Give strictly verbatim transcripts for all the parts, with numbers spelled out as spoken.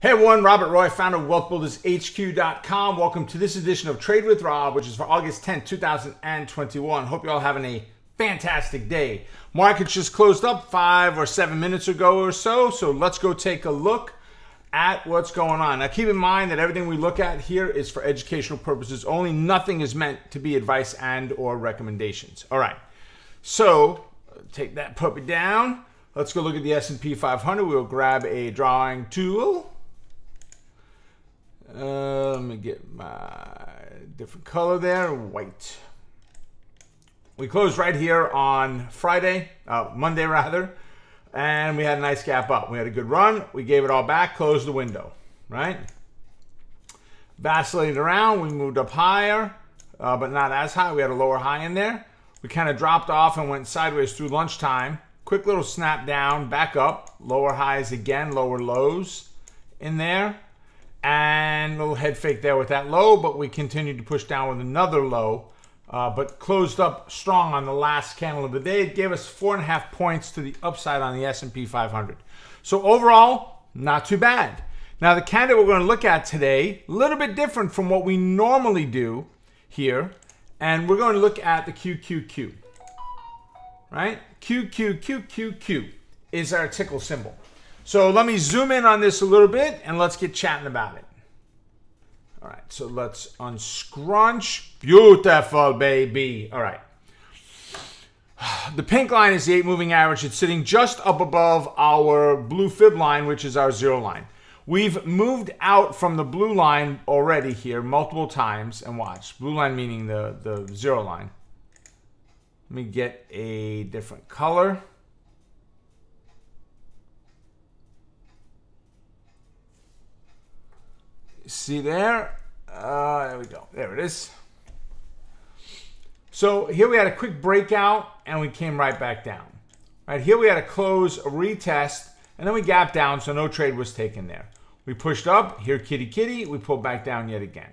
Hey everyone, Robert Roy, founder of Wealth Builders H Q dot com. Welcome to this edition of Trade with Rob, which is for August tenth, two thousand twenty-one. Hope you all having a fantastic day. Markets just closed up five or seven minutes ago or so, so let's go take a look at what's going on. Now keep in mind that everything we look at here is for educational purposes only. Nothing is meant to be advice and or recommendations. All right, so take that puppy down. Let's go look at the S and P five hundred. We'll grab a drawing tool. Uh, let me get my different color there, white. We closed right here on Friday, uh, Monday rather, and we had a nice gap up. We had a good run. We gave it all back, closed the window, right? Vacillated around. We moved up higher, uh, but not as high. We had a lower high in there. We kind of dropped off and went sideways through lunchtime. Quick little snap down, back up, lower highs again, lower lows in there. And a little head fake there with that low, but we continued to push down with another low, uh, but closed up strong on the last candle of the day. It gave us four and a half points to the upside on the S and P five hundred. So overall, not too bad. Now the candle we're going to look at today, a little bit different from what we normally do here, and we're going to look at the Q Q Q, right? Q Q Q Q Q is our ticker symbol. So let me zoom in on this a little bit and let's get chatting about it. All right, so let's unscrunch. Beautiful, baby. All right. The pink line is the eight moving average. It's sitting just up above our blue fib line, which is our zero line. We've moved out from the blue line already here multiple times. And watch, blue line meaning the, the zero line. Let me get a different color. See there? Uh, there we go. There it is. So here we had a quick breakout and we came right back down. Right here we had a close, a retest, and then we gapped down, so no trade was taken there. We pushed up, here kitty kitty, we pulled back down yet again.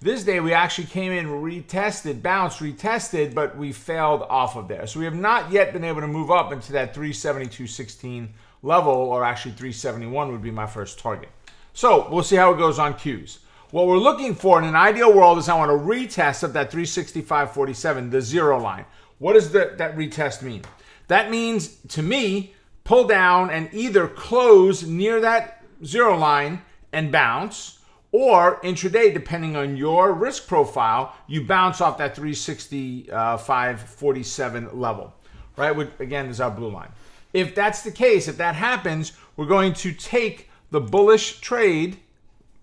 This day we actually came in, retested, bounced, retested, but we failed off of there. So we have not yet been able to move up into that three seventy-two sixteen level, or actually three seventy-one would be my first target. So we'll see how it goes on Qs. What we're looking for in an ideal world is I want a retest of that three sixty-five forty-seven, the zero line. What does the, that retest mean? That means, to me, pull down and either close near that zero line and bounce, or intraday, depending on your risk profile, you bounce off that three sixty-five forty-seven level, right? Which, again, is our blue line. If that's the case, if that happens, we're going to take the bullish trade,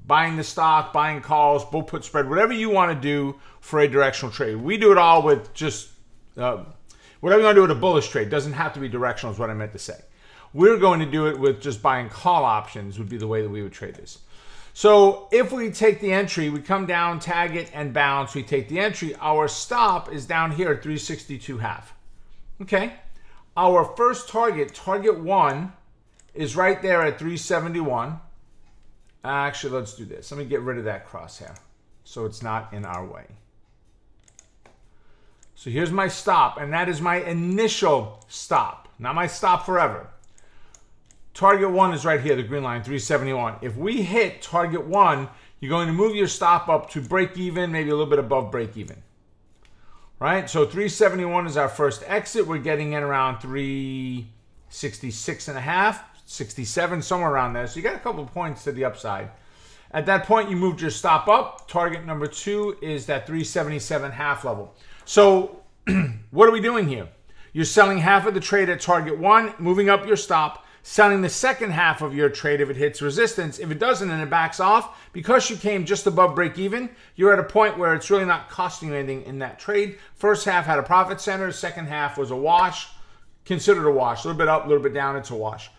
buying the stock, buying calls, bull put spread, whatever you want to do for a directional trade. We do it all with just, uh, whatever you want to do with a bullish trade, doesn't have to be directional is what I meant to say. We're going to do it with just buying call options would be the way that we would trade this. So if we take the entry, we come down, tag it and bounce, we take the entry, our stop is down here at three sixty-two half. Okay, our first target, target one, is right there at three seventy-one. Actually, let's do this. Let me get rid of that crosshair so it's not in our way. So here's my stop, and that is my initial stop, not my stop forever. Target one is right here, the green line, three seventy-one. If we hit target one, you're going to move your stop up to break even, maybe a little bit above break even. Right? So three seventy-one is our first exit. We're getting in around three sixty-six and a half. sixty-seven, somewhere around there. So you got a couple of points to the upside. At that point, you moved your stop up. Target number two is that three seventy-seven half level. So what are we doing here? You're selling half of the trade at target one, moving up your stop, selling the second half of your trade if it hits resistance. If it doesn't and it backs off, because you came just above break even, you're at a point where it's really not costing you anything in that trade. First half had a profit center. Second half was a wash. Considered a wash. A little bit up, a little bit down, it's a wash.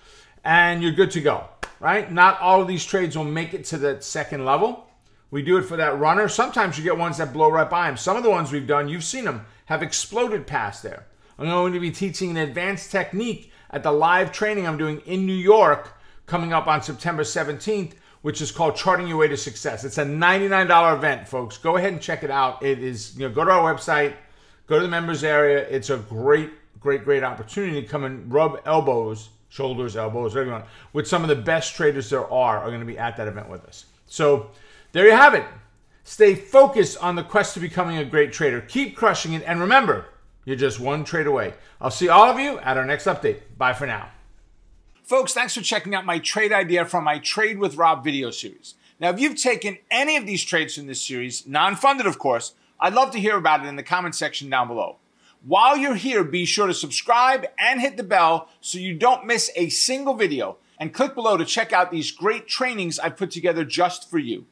And you're good to go, right? Not all of these trades will make it to the second level. We do it for that runner. Sometimes you get ones that blow right by them. Some of the ones we've done, you've seen them, have exploded past there. I'm going to be teaching an advanced technique at the live training I'm doing in New York coming up on September seventeenth, which is called Charting Your Way to Success. It's a ninety-nine dollar event, folks. Go ahead and check it out. It is, you know, go to our website, go to the members area. It's a great, great, great opportunity to come and rub elbows shoulders, elbows, everyone, with some of the best traders there are, are going to be at that event with us. So there you have it. Stay focused on the quest to becoming a great trader. Keep crushing it. And remember, you're just one trade away. I'll see all of you at our next update. Bye for now. Folks, thanks for checking out my trade idea from my Trade with Rob video series. Now, if you've taken any of these trades from this series, non-funded, of course, I'd love to hear about it in the comment section down below. While you're here, be sure to subscribe and hit the bell so you don't miss a single video. And click below to check out these great trainings I've put together just for you.